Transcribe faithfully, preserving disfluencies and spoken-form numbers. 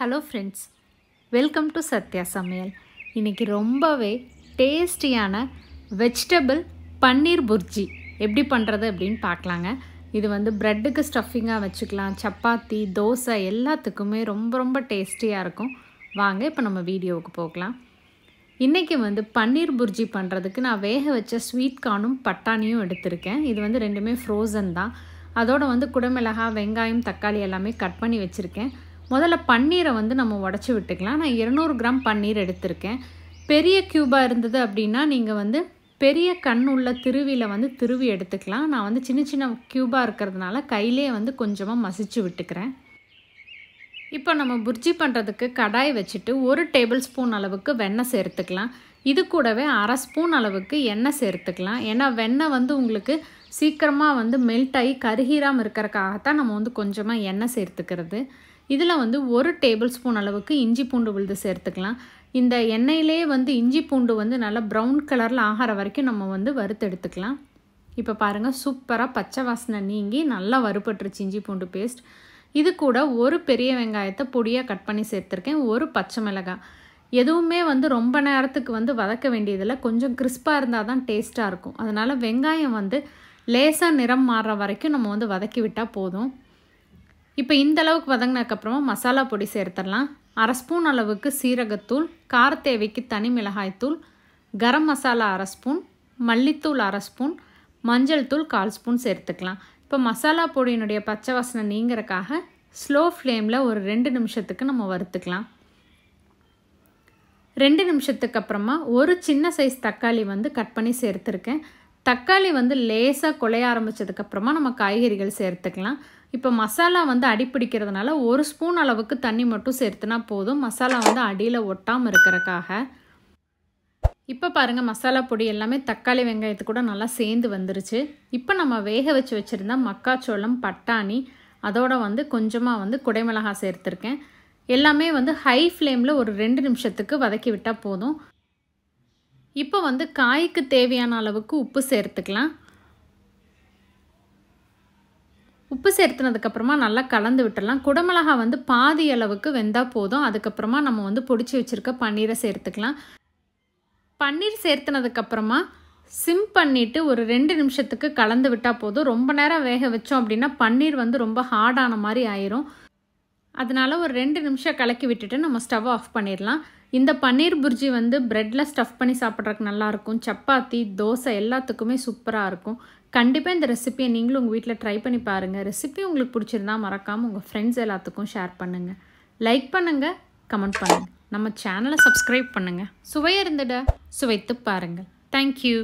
hello friends welcome to Satya Samayal इनकी रोम्बवे टेस्टियाना vegetable paneer bhurji एप्पडी पण्णறது அப்படிን பார்க்கலாங்க இது வந்து பிரெட்க்கு ஸ்டஃபிங்கா வச்சுக்கலாம் சப்பாத்தி தோசை எல்லாத்துக்குமே ரொம்ப ரொம்ப டேஸ்டியா இருக்கும் வாங்க இப்போ நம்ம வீடியோவுக்கு போகலாம் இன்னைக்கு வந்து பன்னீர் புர்ஜி பண்றதுக்கு நான் வேக வச்ச ஸ்வீட் கார்னும் பட்டாணியும் எடுத்துர்க்கேன் இது வந்து ரெண்டுமே ஃப்ரோசன் தான் அதோட வந்து குடமிளகா வெங்காயம் தக்காளி எல்லாமே கட் பண்ணி வச்சிருக்கேன் முதல்ல பன்னீரை வந்து நம்ம உடைச்சு விட்டுக்கலாம் நான் दो सौ கிராம் பன்னீர் எடுத்துர்க்கேன் பெரிய கியூபா இருந்தது அப்படினா நீங்க வந்து பெரிய கண்ணுள்ள திருவில வந்து திருவி எடுத்துக்கலாம் நான் வந்து சின்ன சின்ன கியூபா இருக்குறதனால கையிலே வந்து கொஞ்சமா மசிச்சு விட்டுக்கறேன் இப்போ நம்ம புர்ஜி பண்றதுக்கு கடாய் வச்சிட்டு ஒரு டேபிள்ஸ்பூன் அளவுக்கு வெண்ணெய் சேர்த்துக்கலாம் இது கூடவே அரை ஸ்பூன் அளவுக்கு எண்ணெய் சேர்த்துக்கலாம் ஏனா வெண்ணெய் வந்து உங்களுக்கு சீக்கிரமா வந்து மெல்ட் ஆகி கருகிராம இருக்கறதுக்காக தான் நம்ம வந்து கொஞ்சமா எண்ணெய் சேர்த்துக்கிறது இதுல வந்து ஒரு டேபிள்ஸ்பூன் அளவுக்கு இஞ்சி பூண்டு விழுது சேர்த்துக்கலாம் இந்த எண்ணெயிலே வந்து இஞ்சி பூண்டு வந்து நல்ல பிரவுன் கலர்ல ஆகற வரைக்கும் நம்ம வந்து வறுத்து எடுத்துக்கலாம் இப்போ பாருங்க சூப்பரா பச்சை வாசனை நீங்கி நல்லா வறுபட்டுருச்சு இஞ்சி பூண்டு பேஸ்ட் இது கூட ஒரு பெரிய வெங்காயத்தை பொடியா கட் பண்ணி சேர்த்திருக்கேன் ஒரு பச்சை மிளகாய் எதுவுமே வந்து ரொம்ப நேரத்துக்கு வந்து வதக்க வேண்டியதில்லை கொஞ்சம் கிறிஸ்பா இருந்தா தான் டேஸ்டா இருக்கும் அதனால வெங்காயம் வந்து லேசா நிறம் மாறற வரைக்கும் நம்ம வந்து வதக்கி விட்டா போதும் இப்போ இந்த அளவுக்கு வதங்கினதுக்கு அப்புறமா மசாலா பொடி சேர்த்தறலாம் அரை ஸ்பூன் அளவுக்கு சீரகத்தூள் காரத்தேவைக்கு தனி மிளகாய் தூள் கரம் மசாலா அரை ஸ்பூன் மல்லித்தூள் அரை ஸ்பூன் மஞ்சள் தூள் கால் ஸ்பூன் சேர்த்துக்கலாம் இப்போ மசாலா பொடியினுடைய பச்சை வாசனை நீங்கறதுக்காக ஸ்லோ ஃப்ளேம்ல ஒரு दो நிமிஷத்துக்கு நம்ம வறுத்துக்கலாம் दो நிமிஷத்துக்கு அப்புறமா ஒரு சின்ன சைஸ் தக்காளி வந்து கட் பண்ணி சேர்த்திருக்கேன் தக்காளி வந்து லேசா கொலைய ஆரம்பிச்சதுக்கு அப்புறமா நம்ம காய்கறிகள் சேர்த்துக்கலாம் இப்போ மசாலா வந்து அடி பிடிக்கிறதுனால ஒரு ஸ்பூன் அளவுக்கு தண்ணி மட்டும் சேர்த்துனா போதும் மசாலா வந்து அடியில ஒட்டாம இருக்கறதுக்காக இப்போ பாருங்க மசாலா பொடி எல்லாமே தக்காளி வெங்காயத்து கூட நல்லா சேர்ந்து வந்திருச்சு இப்போ நம்ம வேக வச்சு வச்சிருந்த மக்காச்சோளம் பட்டாணி அதோட வந்து கொஞ்சமா வந்து குடைமிளகாய் சேர்த்திருக்கேன் எல்லாமே வந்து ஹை ஃப்ளேம்ல ஒரு दो நிமிஷத்துக்கு வதக்கி விட்டா போதும் இப்போ வந்து காய்க்கு தேவையான அளவுக்கு உப்பு சேர்த்துக்கலாம் உப்பு சேர்த்துனதுக்கு அப்புறமா நல்லா கலந்து விட்டறலாம் குடைமிளகாய் வந்து பாதி அளவுக்கு வெந்தா போதும் அதுக்கு அப்புறமா நம்ம வந்து பொடிச்சு வச்சிருக்க பன்னீரை சேர்த்துக்கலாம் பன்னீர் சேர்த்தனதுக்கு அப்புறமா சிம் பண்ணிட்டு ஒரு दो நிமிஷத்துக்கு கலந்து விட்டா போதும் ரொம்ப நேரம் வேக வெச்சோம் அப்படினா பன்னீர் வந்து ரொம்ப ஹார்ட் ஆன மாதிரி ஆயிரும் அதனால ஒரு दो நிமிஷம் கலக்கி விட்டுட்டு நம்ம ஸ்டவ் ஆஃப் பண்ணிரலாம் இந்த பன்னீர் புர்ஜி வந்து பிரெட்ல ஸ்டஃப் பண்ணி சாப்பிட்றதுக்கு நல்லா இருக்கும் சப்பாத்தி தோசை எல்லாத்துக்குமே சூப்பரா இருக்கும் கண்டிப்பா இந்த ரெசிபியை நீங்களும் உங்க வீட்ல ட்ரை பண்ணி பாருங்க ரெசிபி உங்களுக்கு பிடிச்சிருந்தா மறக்காம உங்க फ्रेंड्स எல்லாத்துக்கும் ஷேர் பண்ணுங்க லைக் பண்ணுங்க கமெண்ட் பண்ணுங்க நம்ம சேனலை சப்ஸ்கிரைப் பண்ணுங்க சுவையா இருந்தட சுவைத்து பாருங்க थैंक यू